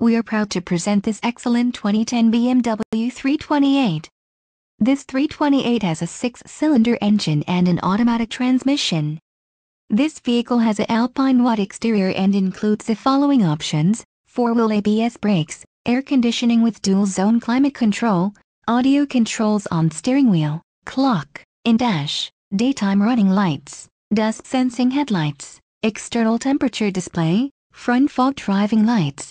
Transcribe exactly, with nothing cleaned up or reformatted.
we are proud to present this excellent twenty ten B M W three twenty-eight. This three twenty-eight has a six-cylinder engine and an automatic transmission. This vehicle has an Alpine White exterior and includes the following options: four-wheel A B S brakes, air conditioning with dual-zone climate control, audio controls on steering wheel, clock, in-dash, daytime running lights, dusk-sensing headlights, external temperature display, front fog driving lights.